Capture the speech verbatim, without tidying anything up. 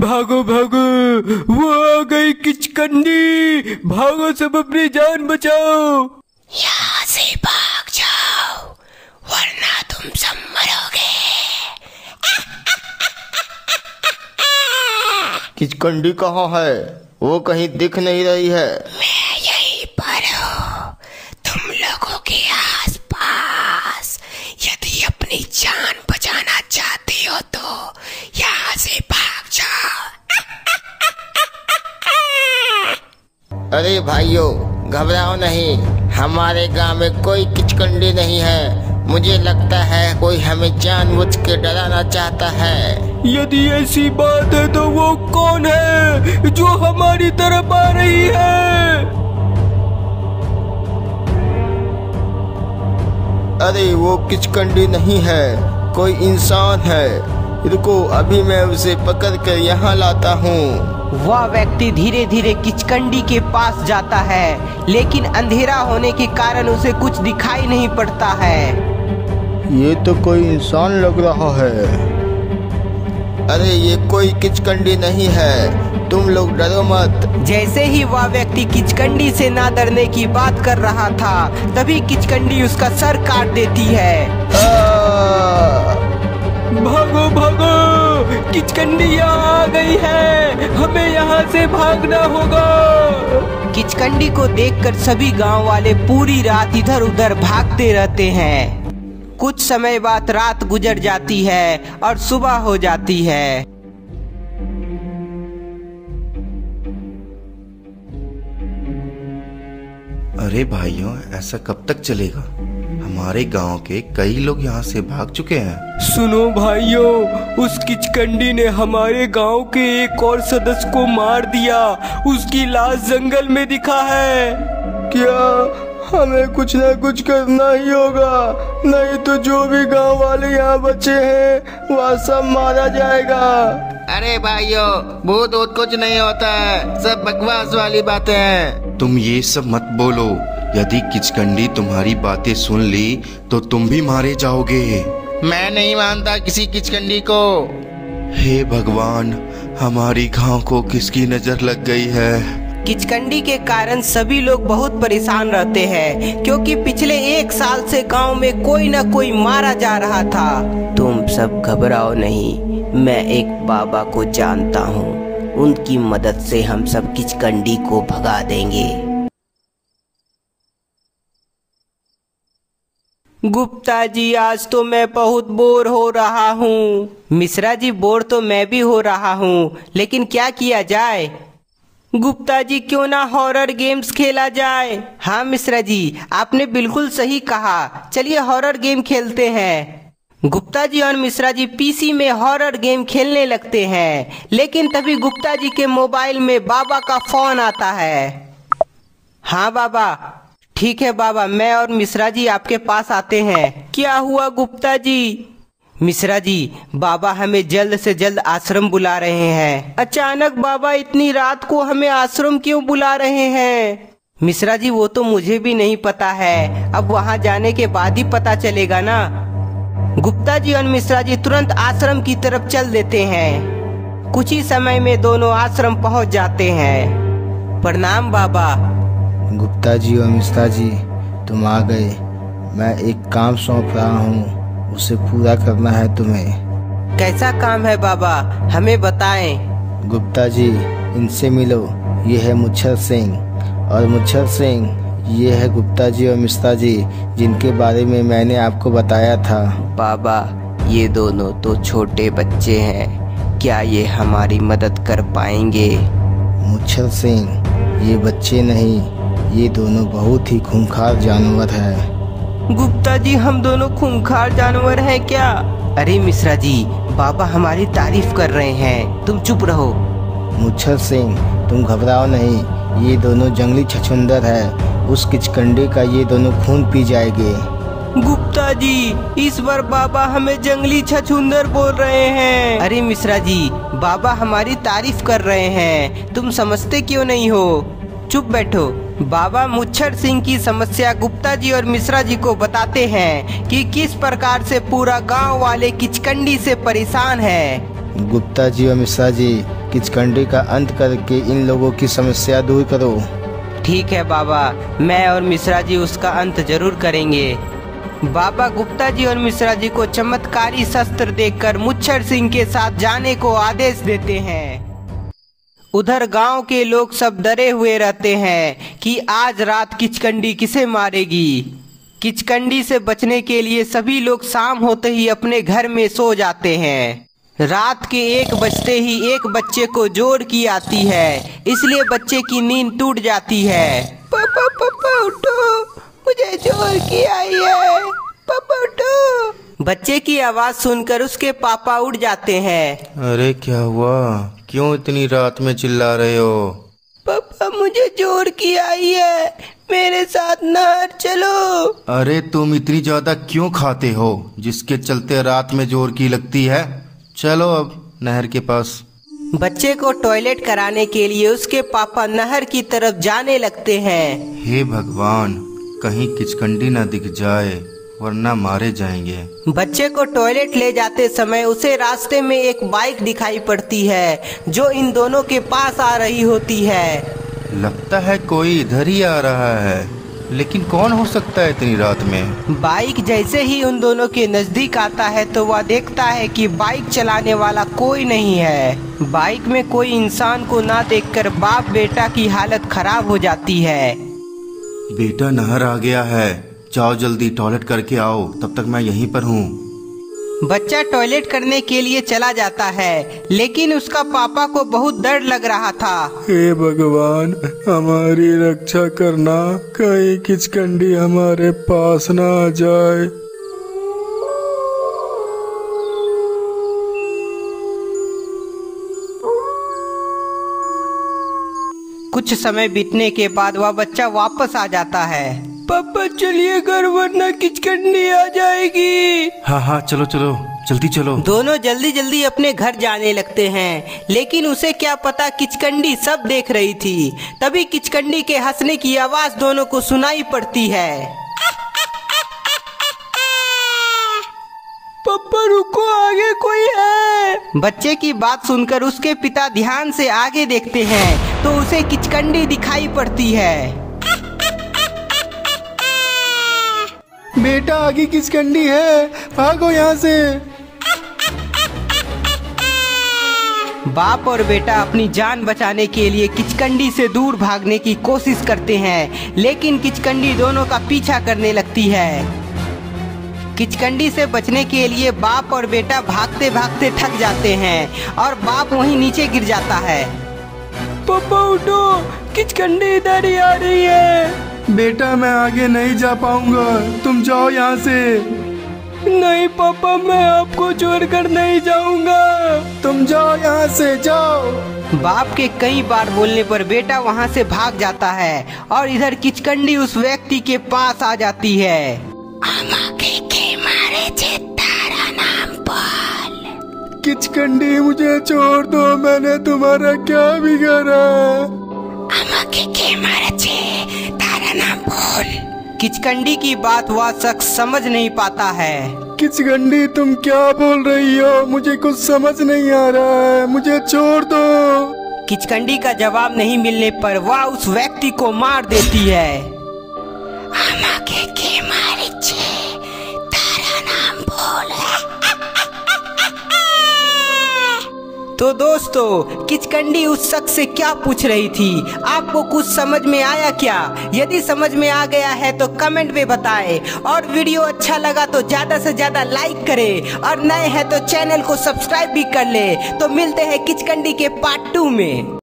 भागो भागो, वो आ गई किचकंडी, भागो सब अपनी जान बचाओ। यहाँ से भाग जाओ वरना तुम सब मरोगे। किचकंडी कहाँ है? वो कहीं दिख नहीं रही है। मैं यहीं पर हूँ तुम लोगों के आसपास। यदि अपनी जान बचाना चाहते हो तो यहाँ से भाग जाओ। अरे भाइयों घबराओ नहीं, हमारे गांव में कोई किचकंडी नहीं है। मुझे लगता है कोई हमें जानबूझ के डराना चाहता है। यदि ऐसी बात है तो वो कौन है जो हमारी तरफ आ रही है? अरे वो किचकंडी नहीं है, कोई इंसान है। रुको अभी मैं उसे पकड़ कर यहाँ लाता हूँ। वह व्यक्ति धीरे धीरे किचकंडी के पास जाता है, लेकिन अंधेरा होने के कारण उसे कुछ दिखाई नहीं पड़ता है। ये तो कोई इंसान लग रहा है। अरे ये कोई किचकंडी नहीं है, तुम लोग डरो मत। जैसे ही वह व्यक्ति किचकंडी से ना डरने की बात कर रहा था, तभी किचकंडी उसका सर काट देती है। भागो भागो, किचकंडी आ गई है, हमें यहाँ से भागना होगा। किचकंडी को देखकर सभी गांव वाले पूरी रात इधर उधर भागते रहते हैं। कुछ समय बाद रात गुजर जाती है और सुबह हो जाती है। अरे भाइयों ऐसा कब तक चलेगा? हमारे गांव के कई लोग यहाँ से भाग चुके हैं। सुनो भाइयों, उस किचकंडी ने हमारे गांव के एक और सदस्य को मार दिया। उसकी लाश जंगल में दिखा है। क्या हमें कुछ ना कुछ करना ही होगा, नहीं तो जो भी गांव वाले यहाँ बचे हैं वह सब मारा जाएगा। अरे भाइयों भूत वूत कुछ नहीं होता है, सब बकवास वाली बातें हैं। तुम ये सब मत बोलो, यदि किचकंडी तुम्हारी बातें सुन ली तो तुम भी मारे जाओगे। मैं नहीं मानता किसी किचकंडी को। हे भगवान, हमारी गांव को किसकी नजर लग गई है? किचकंडी के कारण सभी लोग बहुत परेशान रहते हैं, क्योंकि पिछले एक साल से गांव में कोई ना कोई मारा जा रहा था। तुम सब घबराओ नहीं, मैं एक बाबा को जानता हूँ, उनकी मदद से हम सब किचकंडी को भगा देंगे। गुप्ता जी आज तो मैं बहुत बोर हो रहा हूँ। मिश्रा जी बोर तो मैं भी हो रहा हूँ, लेकिन क्या किया जाए? गुप्ता जी क्यों ना हॉरर गेम्स खेला जाए। हाँ मिश्रा जी आपने बिल्कुल सही कहा, चलिए हॉरर गेम खेलते हैं। गुप्ता जी और मिश्रा जी पीसी में हॉरर गेम खेलने लगते हैं, लेकिन तभी गुप्ता जी के मोबाइल में बाबा का फोन आता है। हाँ बाबा। ठीक है बाबा, मैं और मिश्रा जी आपके पास आते हैं। क्या हुआ गुप्ता जी? मिश्रा जी बाबा हमें जल्द से जल्द आश्रम बुला रहे हैं। अचानक बाबा इतनी रात को हमें आश्रम क्यों बुला रहे हैं? मिश्रा जी वो तो मुझे भी नहीं पता है, अब वहाँ जाने के बाद ही पता चलेगा ना। गुप्ता जी और मिश्रा जी तुरंत आश्रम की तरफ चल देते हैं। कुछ ही समय में दोनों आश्रम पहुँच जाते हैं। प्रणाम बाबा। गुप्ता जी और मिश्रा जी तुम आ गए, मैं एक काम सौंप रहा हूँ, उसे पूरा करना है तुम्हें। कैसा काम है बाबा, हमें बताएं। गुप्ता जी इनसे मिलो, ये है मुच्छर सिंह, और मुच्छर सिंह ये है गुप्ता जी और मिश्रा जी जिनके बारे में मैंने आपको बताया था। बाबा ये दोनों तो छोटे बच्चे हैं, क्या ये हमारी मदद कर पाएंगे? मुच्छर सिंह ये बच्चे नहीं, ये दोनों बहुत ही खूंखार जानवर हैं। गुप्ता जी हम दोनों खूंखार जानवर हैं क्या? अरे मिश्रा जी बाबा हमारी तारीफ कर रहे हैं, तुम चुप रहो। मुच्छर सिंह तुम घबराओ नहीं, ये दोनों जंगली छछुंदर हैं, उस किचकंडी का ये दोनों खून पी जाएंगे। गुप्ता जी इस बार बाबा हमें जंगली छछुंदर बोल रहे हैं। अरे मिश्रा जी बाबा हमारी तारीफ कर रहे हैं, तुम समझते क्यों नहीं हो? चुप बैठो। बाबा मुच्छर सिंह की समस्या गुप्ता जी और मिश्रा जी को बताते हैं कि किस प्रकार से पूरा गांव वाले किचकंडी से परेशान है। गुप्ता जी और मिश्रा जी किचकंडी का अंत करके इन लोगों की समस्या दूर करो। ठीक है बाबा, मैं और मिश्रा जी उसका अंत जरूर करेंगे। बाबा गुप्ता जी और मिश्रा जी को चमत्कारी शस्त्र देखकर मुच्छर सिंह के साथ जाने को आदेश देते हैं। उधर गांव के लोग सब डरे हुए रहते हैं कि आज रात किचकंडी किसे मारेगी। किचकंडी से बचने के लिए सभी लोग शाम होते ही अपने घर में सो जाते हैं। रात के एक बजते ही एक बच्चे को जोर की आती है, इसलिए बच्चे की नींद टूट जाती है। पापा पापा उठो, मुझे जोर की आई है, पापा उठो। बच्चे की आवाज सुनकर उसके पापा उठ जाते हैं। अरे क्या हुआ, क्यों इतनी रात में चिल्ला रहे हो? पापा मुझे जोर की आई है, मेरे साथ नहर चलो। अरे तुम इतनी ज्यादा क्यों खाते हो जिसके चलते रात में जोर की लगती है? चलो अब नहर के पास। बच्चे को टॉयलेट कराने के लिए उसके पापा नहर की तरफ जाने लगते हैं। हे भगवान, कहीं किचकंडी ना दिख जाए वरना मारे जाएंगे। बच्चे को टॉयलेट ले जाते समय उसे रास्ते में एक बाइक दिखाई पड़ती है जो इन दोनों के पास आ रही होती है। लगता है कोई इधर ही आ रहा है, लेकिन कौन हो सकता है इतनी रात में? बाइक जैसे ही उन दोनों के नजदीक आता है तो वह देखता है कि बाइक चलाने वाला कोई नहीं है। बाइक में कोई इंसान को ना देखकर बाप बेटा की हालत खराब हो जाती है। बेटा नहर आ गया है, जाओ जल्दी टॉयलेट करके आओ, तब तक मैं यहीं पर हूँ। बच्चा टॉयलेट करने के लिए चला जाता है, लेकिन उसका पापा को बहुत डर लग रहा था। हे भगवान, हमारी रक्षा करना, कहीं किचकंडी हमारे पास ना आ जाए। कुछ समय बीतने के बाद वह बच्चा वापस आ जाता है। पापा चलिए घर वरना किचकंडी आ जाएगी। हाँ हाँ चलो चलो, जल्दी चलो। दोनों जल्दी जल्दी अपने घर जाने लगते हैं, लेकिन उसे क्या पता किचकंडी सब देख रही थी। तभी किचकंडी के हंसने की आवाज दोनों को सुनाई पड़ती है। पापा रुको, आगे कोई है। बच्चे की बात सुनकर उसके पिता ध्यान से आगे देखते हैं तो उसे किचकंडी दिखाई पड़ती है। बेटा आगे किचकंडी है, भागो यहाँ से। बाप और बेटा अपनी जान बचाने के लिए किचकंडी से दूर भागने की कोशिश करते हैं, लेकिन किचकंडी दोनों का पीछा करने लगती है। किचकंडी से बचने के लिए बाप और बेटा भागते भागते थक जाते हैं और बाप वहीं नीचे गिर जाता है। पापा उठो, किचकंडी इधर ही आ रही है। बेटा मैं आगे नहीं जा पाऊंगा, तुम जाओ यहाँ से। नहीं पापा, मैं आपको छोड़कर नहीं जाऊंगा, तुम जाओ यहाँ से, जाओ। बाप के कई बार बोलने पर बेटा वहाँ से भाग जाता है और इधर किचकंडी उस व्यक्ति के पास आ जाती है। किचकंडी मुझे छोड़ दो, मैंने तुम्हारा क्या बिगाड़ा? किचकंडी की बात वह शख्स समझ नहीं पाता है। किचकंडी तुम क्या बोल रही हो, मुझे कुछ समझ नहीं आ रहा है, मुझे छोड़ दो। किचकंडी का जवाब नहीं मिलने पर वह उस व्यक्ति को मार देती है। के के मारे तारा नाम बोल। तो दोस्तों, किचकंडी उस शख्स से क्या पूछ रही थी, आपको कुछ समझ में आया क्या? यदि समझ में आ गया है तो कमेंट में बताएं, और वीडियो अच्छा लगा तो ज़्यादा से ज़्यादा लाइक करें, और नए हैं तो चैनल को सब्सक्राइब भी कर लें। तो मिलते हैं किचकंडी के पार्ट टू में।